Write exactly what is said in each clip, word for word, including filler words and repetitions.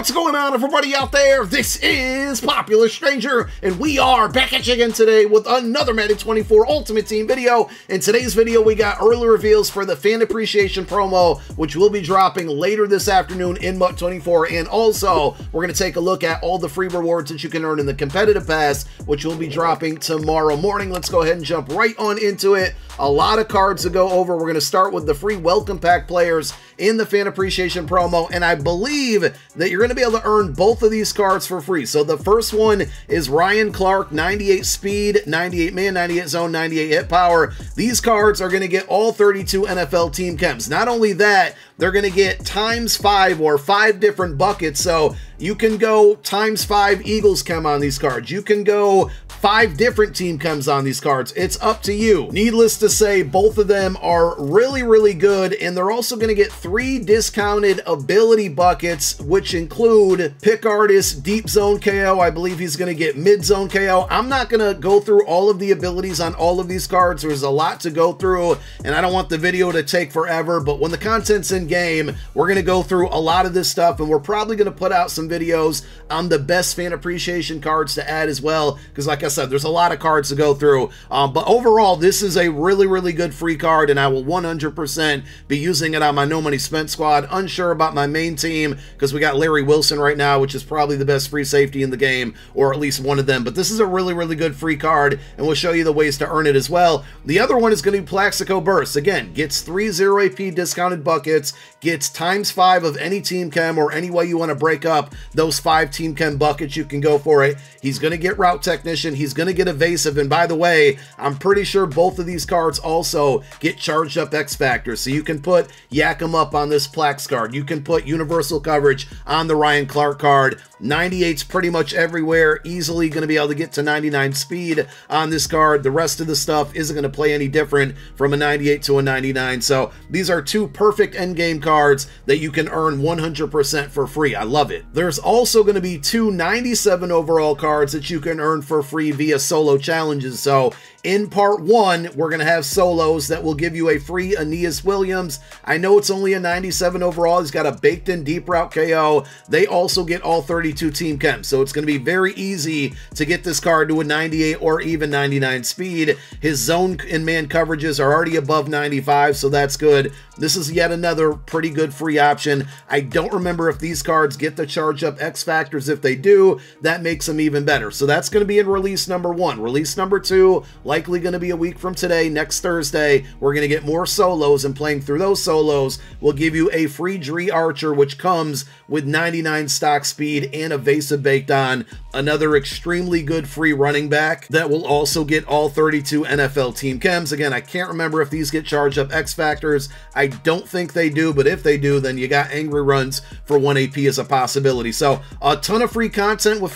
What's going on, everybody out there? This is Popular Stranger, and we are back at you again today with another Madden twenty-four Ultimate Team video. In today's video, we got early reveals for the Fan Appreciation promo, which will be dropping later this afternoon in M U T twenty-four, and also, we're going to take a look at all the free rewards that you can earn in the Competitive Pass, which will be dropping tomorrow morning. Let's go ahead and jump right on into it. A lot of cards to go over. We're going to start with the free Welcome Pack players in the Fan Appreciation promo, and I believe that you're going to be able to earn both of these cards for free. So the first one is Ryan Clark, ninety-eight speed, ninety-eight man, ninety-eight zone, ninety-eight hit power. These cards are going to get all thirty-two N F L team chems. Not only that, they're going to get times five or five different buckets. So you can go times five Eagles chem on these cards. You can go five different team chems on these cards. It's up to you. Needless to say, both of them are really, really good. And they're also going to get three discounted ability buckets, which include pick artist, deep zone K O. I believe he's going to get mid zone K O. I'm not going to go through all of the abilities on all of these cards. There's a lot to go through, and I don't want the video to take forever. But when the content's in game, we're going to go through a lot of this stuff, and we're probably going to put out some videos on the best fan appreciation cards to add as well, because like I said, there's a lot of cards to go through. Um, but overall, this is a really, really good free card, and I will one hundred percent be using it on my no money spent squad. Unsure about my main team because we got Larry Wilson right now, which is probably the best free safety in the game, or at least one of them. But this is a really, really good free card, and we'll show you the ways to earn it as well. The other one is going to be Plaxico Burress. Again, gets three zero A P discounted buckets, gets times five of any team chem, or any way you want to break up those five team chem buckets, you can go for it. He's going to get route technician, he's going to get evasive, and by the way, I'm pretty sure both of these cards also get charged up X Factor, so you can put Yak 'em up on this Plax card, you can put universal coverage on the Ryan Clark card. ninety-eight's pretty much everywhere, easily going to be able to get to ninety-nine speed on this card. The rest of the stuff isn't going to play any different from a ninety-eight to a ninety-nine, so these are two perfect endgame cards that you can earn one hundred percent for free. I love it. There's also going to be two ninety-seven overall cards that you can earn for free via solo challenges. So in part one, we're going to have solos that will give you a free Aeneas Williams. I know it's only a ninety-seven overall. He's got a baked-in deep route K O. They also get all thirty-two team chems, so it's going to be very easy to get this card to a ninety-eight or even ninety-nine speed. His zone and man coverages are already above ninety-five, so that's good. This is yet another pretty good free option. I don't remember if these cards get the charge up X factors. If they do, that makes them even better. So that's going to be in release number one. Release number two, likely going to be a week from today. Next Thursday, we're going to get more solos, and playing through those solos will give you a free Drie Archer, which comes with ninety-nine stock speed and evasive baked on. Another extremely good free running back that will also get all thirty-two N F L team chems. Again, I can't remember if these get charged up X factors. I don't think they do, but if they do, then you got angry runs for one A P as a possibility. So a ton of free content with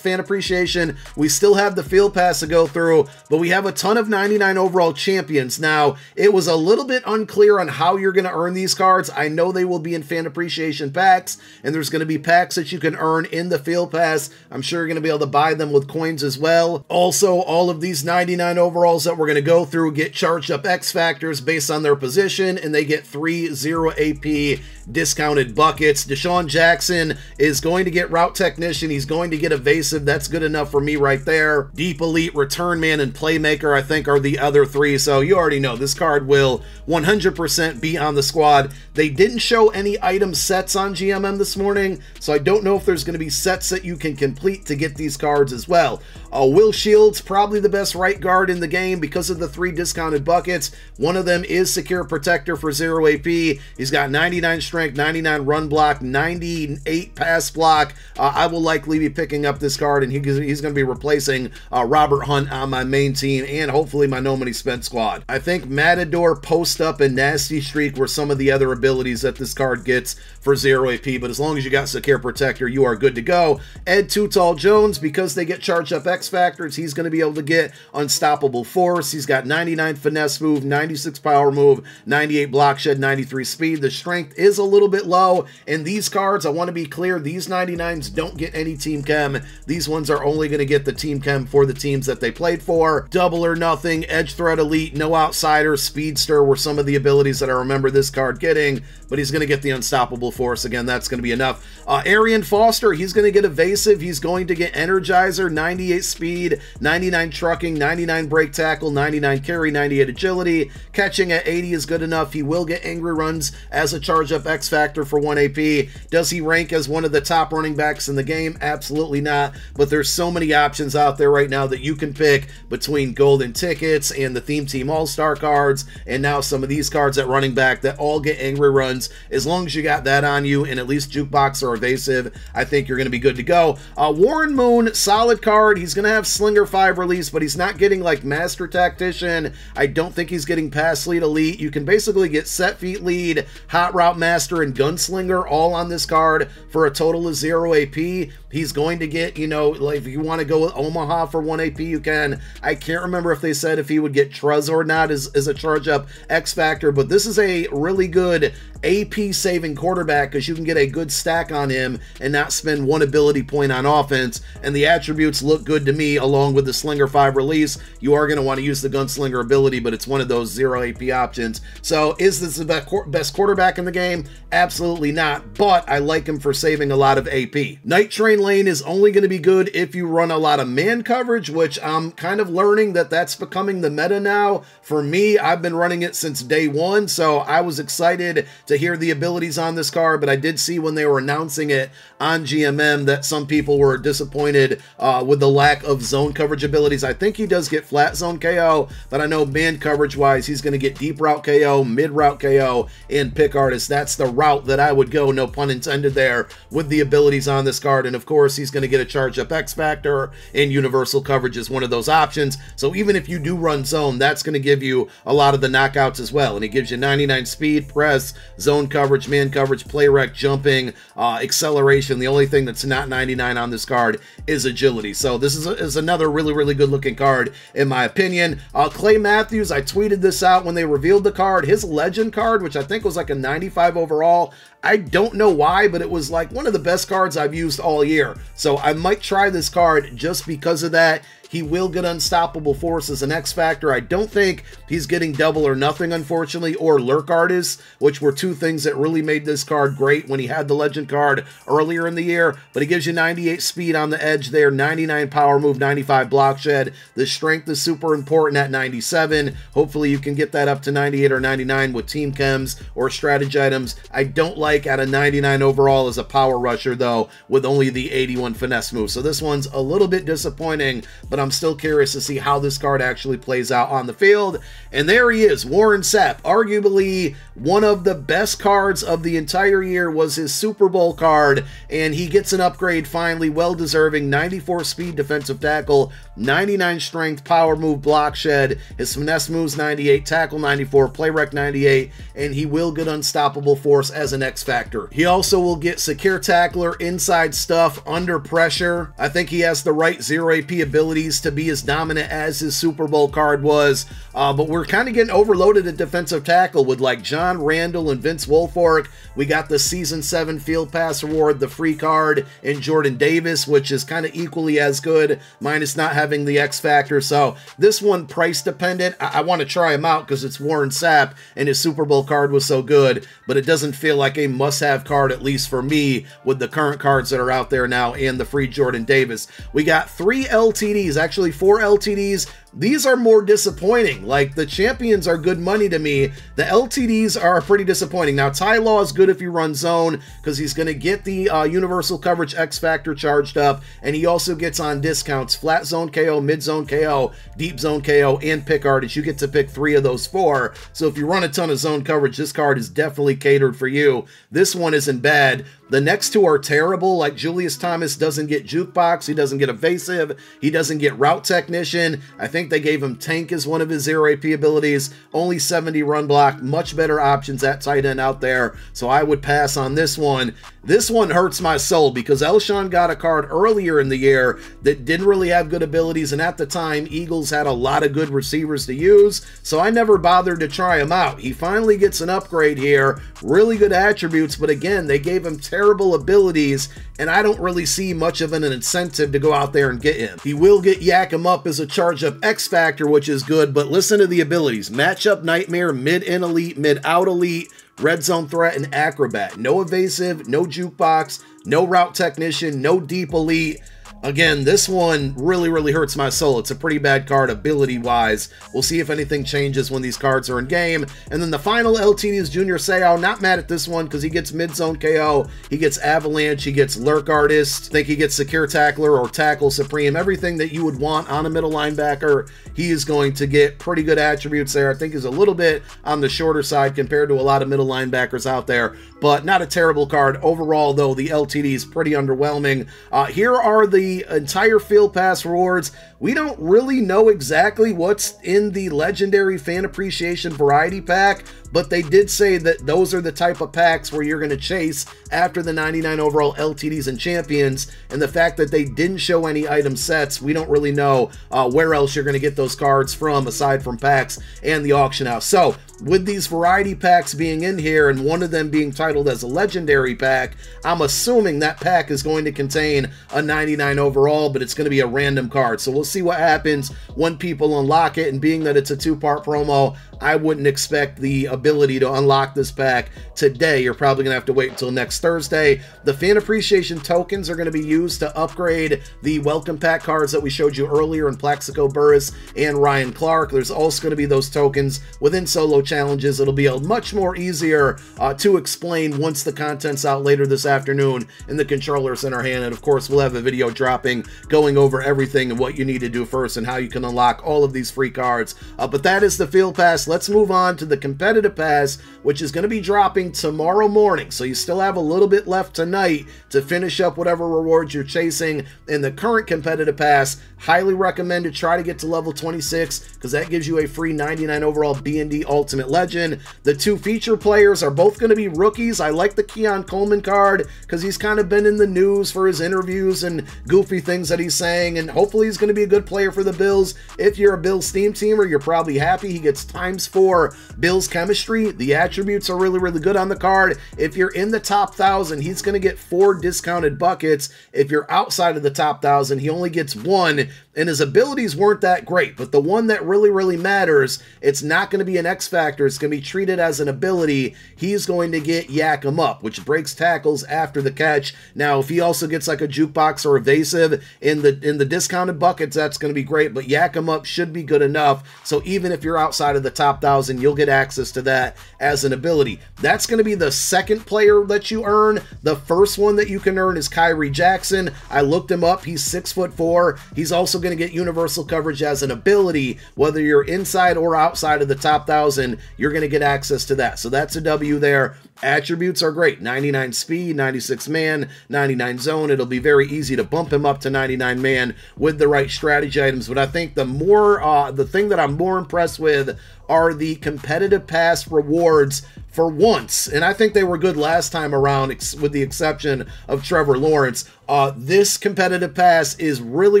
fan appreciation. We still have the field pass to go through, but we have a ton of ninety-nine overall champions. Now, it was a little bit unclear on how you're going to earn these cards. I know they will be in fan appreciation packs, and there's going to be packs that you can earn in the field pass. I'm sure you're going to be able to buy them with coins as well. Also, all of these ninety-nine overalls that we're going to go through get charged up X factors based on their position, and they get three zero A P discounted buckets. Deshaun Jackson is going to get route technician. He's going to get evasive. That's good enough for me right there. Deep elite, return man, and playmaker, I think, are the other three. So you already know this card will one hundred percent be on the squad. They didn't show any item sets on G M M this morning, so I don't know if there's going to be sets that you can complete to get these cards as well. Uh, Will Shields, probably the best right guard in the game because of the three discounted buckets. One of them is secure protector for zero A P. He's got ninety-nine strength, ninety-nine run block, ninety-eight pass block. Uh, I will likely be picking up this card, and he, he's going to be replacing uh, Robert Hunt on my main team and hopefully my no money spent squad. I think Matador, post up, and nasty streak were some of the other abilities that this card gets for zero A P, but as long as you got secure protector, you are good to go. Ed Too Tall Jones, because they get charged up X factors, he's going to be able to get unstoppable force. He's got ninety-nine finesse move, ninety-six power move, ninety-eight block shed, ninety-three speed. The strength is a little bit low, and these cards, I want to be clear, these ninety-nines don't get any team chem. These ones are only going to get the team chem for the teams that they played for. Double or nothing, edge threat elite, no outsider, speedster were some of the abilities that I remember this card getting. but he's going to get the unstoppable force. Again, that's going to be enough. Uh, Aryan Foster, he's going to get evasive. He's going to get energizer, ninety-eight speed, ninety-nine trucking, ninety-nine break tackle, ninety-nine carry, ninety-eight agility. Catching at eighty is good enough. He will get angry runs as a charge up X factor for one A P. Does he rank as one of the top running backs in the game? Absolutely not. But there's so many options out there right now that you can pick between golden tickets and the theme team all-star cards, and now some of these cards at running back that all get angry runs. As long as you got that on you and at least jukebox or evasive, I think you're going to be good to go. Uh, Warren Moon, solid card. He's going to have Slinger five release, but he's not getting like Master Tactician. I don't think he's getting Pass Lead Elite. You can basically get Set Feet Lead, Hot Route Master, and Gunslinger all on this card for a total of zero A P. He's going to get, you know, like if you want to go with Omaha for one A P, you can. I can't remember if they said if he would get Trez or not as, as a charge up X factor, but this is a really good A P saving quarterback because you can get a good stack on him and not spend one ability point on offense. And the attributes look good to me along with the Slinger five release. You are going to want to use the Gunslinger ability, but it's one of those zero A P options. So is this the best quarterback in the game? Absolutely not, but I like him for saving a lot of A P. Night Train Lane is only going to be good if you run a lot of man coverage, which I'm kind of learning that that's becoming the meta now. For me, I've been running it since day one, so I was excited to hear the abilities on this card, but I did see when they were announcing it on G M M that some people were disappointed uh, with the lack of zone coverage abilities. I think he does get flat zone K O, but I know man coverage-wise, he's going to get deep route K O, mid route K O, and pick artist. That's the route that I would go, no pun intended there, with the abilities on this card. And of course, he's going to get a charge up X Factor, and universal coverage is one of those options. So even if you do run zone, that's going to give you a lot of the knockouts as well. And it gives you ninety-nine speed, press, zone coverage, man coverage, play wreck, jumping, uh, acceleration. The only thing that's not ninety-nine on this card is agility. So this is, a, is another really, really good looking card in my opinion. Uh, Clay Matthews, I tweeted this out when they revealed the card. His legend card, which I think was like a ninety-five overall, I don't know why, but it was like one of the best cards I've used all year. So I might try this card just because of that. He will get unstoppable force as an X factor. I don't think he's getting double or nothing, unfortunately, or lurk artists, which were two things that really made this card great when he had the legend card earlier in the year. But he gives you ninety-eight speed on the edge there, ninety-nine power move, ninety-five block shed. The strength is super important at ninety-seven. Hopefully you can get that up to ninety-eight or ninety-nine with team chems or strategy items. I don't like at a ninety-nine overall as a power rusher though, with only the eighty-one finesse move. So this one's a little bit disappointing, but I'm still curious to see how this card actually plays out on the field. And there he is, Warren Sapp, arguably one of the best cards of the entire year was his Super Bowl card, and he gets an upgrade finally, well-deserving. ninety-four speed defensive tackle, ninety-nine strength, power move, block shed. His finesse moves ninety-eight, tackle ninety-four, play rec ninety-eight, and he will get unstoppable force as an X factor. He also will get secure tackler, inside stuff, under pressure. I think he has the right zero A P abilities to be as dominant as his Super Bowl card was, uh, but we're kind of getting overloaded at defensive tackle with like John Randall and Vince Wilfork. We got the season seven field pass award, the free card, and Jordan Davis, which is kind of equally as good, minus not having the X factor. So this one price dependent. I, I want to try him out because it's Warren Sapp and his Super Bowl card was so good, but it doesn't feel like a must-have card, at least for me, with the current cards that are out there now and the free Jordan Davis. We got three L T Ds, actually four L T Ds. These are more disappointing. Like, the champions are good money to me. The L T Ds are pretty disappointing. Now, Ty Law is good if you run zone because he's going to get the uh, universal coverage X factor charged up, and he also gets on discounts, flat zone K O, mid zone K O, deep zone K O, and pick artist. You get to pick three of those four. So if you run a ton of zone coverage, this card is definitely catered for you. This one isn't bad. The next two are terrible. Like, Julius Thomas doesn't get jukebox. He doesn't get evasive. He doesn't get route technician. I think they gave him tank as one of his zero A P abilities. Only seventy run block. Much better options at tight end out there. So I would pass on this one. This one hurts my soul because Elshon got a card earlier in the year that didn't really have good abilities. And at the time, Eagles had a lot of good receivers to use. So I never bothered to try him out. He finally gets an upgrade here. Really good attributes. But again, they gave him terrible comparable abilities, and I don't really see much of an incentive to go out there and get him. He will get Yak 'em up as a charge-up X-Factor, which is good, but listen to the abilities. Matchup Nightmare, mid-in elite, mid-out elite, red zone threat, and acrobat. No evasive, no jukebox, no route technician, no deep elite. Again, this one really, really hurts my soul. It's a pretty bad card ability-wise. We'll see if anything changes when these cards are in game. And then the final L T is Junior Seau. Not mad at this one because he gets mid-zone K O. He gets Avalanche. He gets Lurk Artist. I think he gets Secure Tackler or Tackle Supreme. Everything that you would want on a middle linebacker, he is going to get pretty good attributes there. I think he's a little bit on the shorter side compared to a lot of middle linebackers out there, but not a terrible card. Overall, though, the L T D is pretty underwhelming. Uh, here are the entire field pass rewards. We don't really know exactly what's in the legendary fan appreciation variety pack, but they did say that those are the type of packs where you're going to chase after the ninety-nine overall L T Ds and champions. And the fact that they didn't show any item sets, we don't really know uh, where else you're going to get those cards from aside from packs and the auction house. So with these variety packs being in here and one of them being titled as a legendary pack, I'm assuming that pack is going to contain a ninety-nine overall, but it's going to be a random card. So we'll see what happens when people unlock it. And being that it's a two-part promo, I wouldn't expect the ability to unlock this pack today. You're probably going to have to wait until next Thursday. The fan appreciation tokens are going to be used to upgrade the welcome pack cards that we showed you earlier in Plaxico Burress and Ryan Clark. There's also going to be those tokens within solo challenges. It'll be a much more easier uh, to explain once the content's out later this afternoon and the controller's in our hand. And of course, we'll have a video dropping going over everything and what you need to do first and how you can unlock all of these free cards. Uh, but that is the field pass. Let's move on to the competitive pass, which is going to be dropping tomorrow morning. So you still have a little bit left tonight to finish up whatever rewards you're chasing in the current competitive pass. Highly recommend to try to get to level twenty-six because that gives you a free ninety-nine overall B and D Ultimate Legend. The two feature players are both going to be rookies. I like the Keon Coleman card because he's kind of been in the news for his interviews and goofy things that he's saying, and hopefully he's going to be a good player for the Bills. If you're a Bills theme teamer, you're probably happy. He gets times four Bills chemistry. The attributes are really, really good on the card. If you're in the top thousand, he's going to get four discounted buckets. If you're outside of the top thousand, he only gets one, and his abilities weren't that great, but the one that really, really matters, it's not going to be an X Factor. It's going to be treated as an ability. He's going to get Yak 'em up, which breaks tackles after the catch. Now, if he also gets like a jukebox or a evasive in the in the discounted buckets, that's going to be great, but Yak 'em up should be good enough. So even if you're outside of the top thousand, you'll get access to that as an ability. That's going to be the second player that you earn. The first one that you can earn is Kyrie Jackson. I looked him up. He's six foot four. He's also going to get universal coverage as an ability. Whether you're inside or outside of the top thousand, you're going to get access to that. So that's a W there. Attributes are great. ninety-nine speed, ninety-six man, ninety-nine zone. It'll be very easy to bump him up to ninety-nine man with the right strategy items. But I think the more uh, the thing that I'm more impressed with are the competitive pass rewards for once. And I think they were good last time around with the exception of Trevor Lawrence. Uh, this competitive pass is really,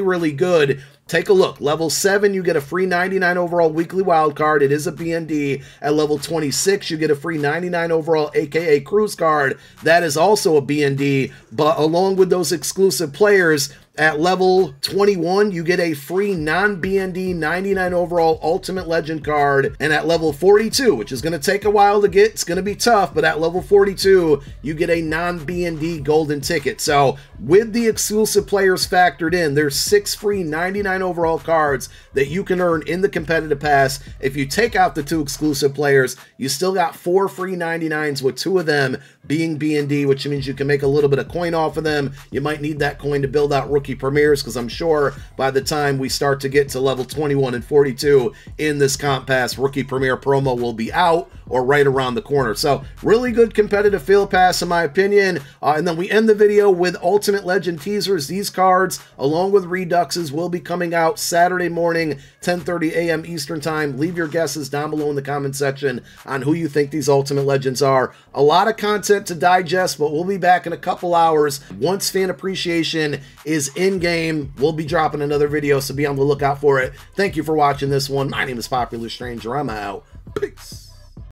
really good. Take a look. Level seven, you get a free ninety-nine overall weekly wild card. It is a B and D. At level twenty-six, you get a free ninety-nine overall A K A Cruise card. That is also a B and D, but along with those exclusive players, at level twenty-one, you get a free non-B N D ninety-nine overall Ultimate Legend card. And at level forty-two, which is going to take a while to get, it's going to be tough, but at level forty-two, you get a non-B N D golden ticket. So with the exclusive players factored in, there's six free ninety-nine overall cards that you can earn in the competitive pass. If you take out the two exclusive players, you still got four free ninety-nines, with two of them being B N D, which means you can make a little bit of coin off of them. You might need that coin to build out rookie premieres, because I'm sure by the time we start to get to level twenty-one and forty-two in this comp pass, rookie premiere promo will be out or right around the corner. So really good competitive field pass in my opinion. Uh, and then we end the video with Ultimate Legend teasers. These cards along with reduxes will be coming out Saturday morning, ten thirty a m Eastern time. Leave your guesses down below in the comment section on who you think these Ultimate Legends are. A lot of content to digest, but we'll be back in a couple hours. Once fan appreciation is in game, we'll be dropping another video, so be on the lookout for it. Thank you for watching this one. My name is Popular Stranger. I'm out. Peace.